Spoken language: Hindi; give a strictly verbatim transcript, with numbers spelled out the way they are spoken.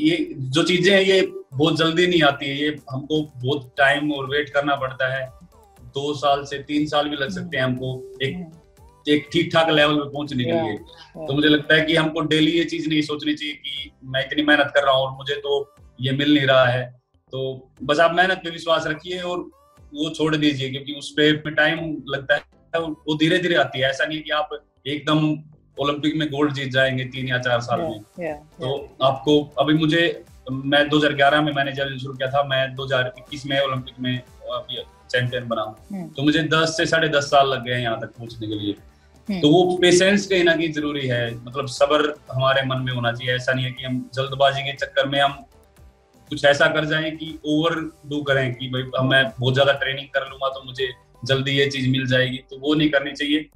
ये जो चीजें हैं ये बहुत जल्दी नहीं आती है, ये हमको बहुत टाइम और वेट करना पड़ता है, दो साल से तीन साल भी लग सकते हैं हमको एक एक ठीक ठाक लेवल पे पहुंचने के लिए। तो मुझे लगता है कि हमको डेली ये चीज नहीं सोचनी चाहिए कि मैं इतनी मेहनत कर रहा हूँ और मुझे तो ये मिल नहीं रहा है। तो बस आप मेहनत पे विश्वास रखिए और वो छोड़ दीजिए, क्योंकि उस पर टाइम लगता है, वो धीरे धीरे आती है। ऐसा नहीं कि आप एकदम ओलंपिक में गोल्ड जीत जाएंगे तीन या चार साल में। yeah, yeah, yeah. तो आपको अभी मुझे मैं दो हज़ार ग्यारह में मैंने जब शुरू किया था, मैं दो हज़ार इक्कीस में ओलंपिक में चैंपियन बना हूँ। yeah. तो मुझे दस से साढ़े दस साल लग गए यहाँ तक पहुँचने के लिए। yeah. तो वो पेशेंस कहीं ना कहीं जरूरी है, मतलब सब्र हमारे मन में होना चाहिए। ऐसा नहीं है कि हम जल्दबाजी के चक्कर में हम कुछ ऐसा कर जाएं कि ओवर डू करें कि भाई मैं बहुत ज्यादा ट्रेनिंग कर लूंगा तो मुझे जल्दी ये चीज मिल जाएगी, तो वो नहीं करनी चाहिए।